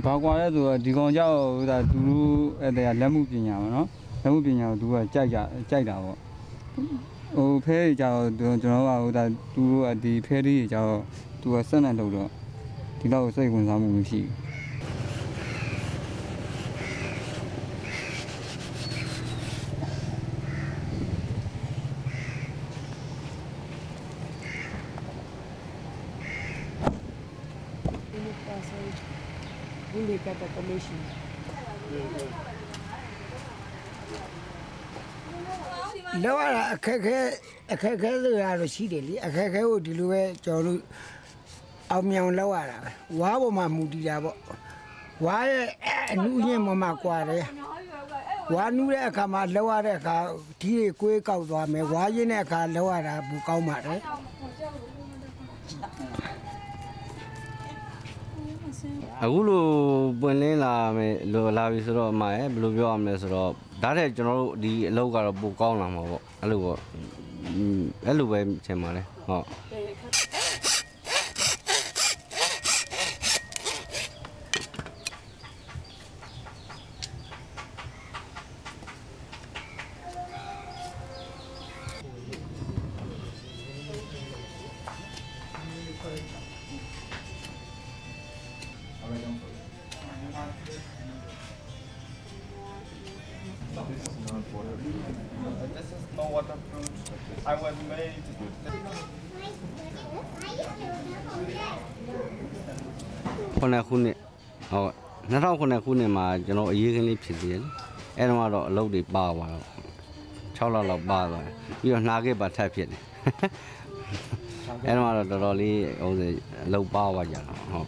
八卦嘞多，地公家有在走路，在栏目边呀嘛，栏目边呀多啊，家哦。哦，拍的家就那话有在走路，地拍的家多生来多多，地老水工啥没事。 We make that automation. No, I can't do that. I can't do that. I'm young. Why am I moody? Why knew him on my quarry? Why knew I come out lower? I can't tear quick out of me. Why you never can't lower? I come out. Agulu bukan lah, labi sura mai, belum juga amne sura. Dah ada jono di luar bukau nama aku, alu baik cemar eh. This is no waterproof. I was made to do this. When I ma jono yigini phidi. Enwa ro lodi ba wa ro. Chawla lo ba wa. Yo nage ba thap phidi. Enwa ro dor li ose lo ba wa ja. Ho.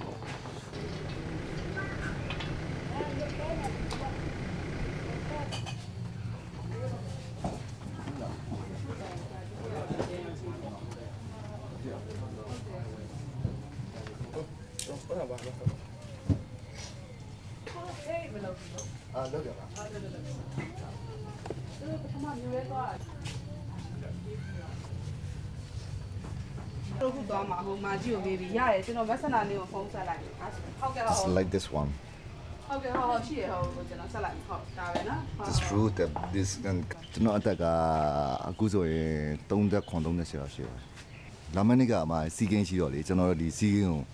It's like this one. This fruit, this and not that a good don't that condom. La Maniga, my seeking she or it's already seeing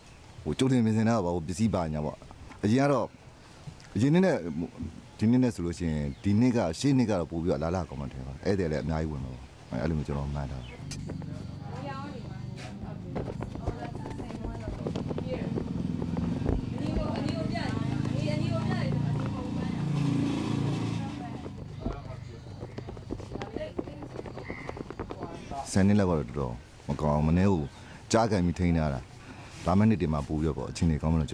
who told him is an hour of busy by now. A yaro Dinina solution, Diniga, Shiniga, Puga, Lala, comment. Edel at night will know. My element of matter. Sending level draw, Macamaneu, Jaga Mitinara, Lamanity, my Puga, Chini, common.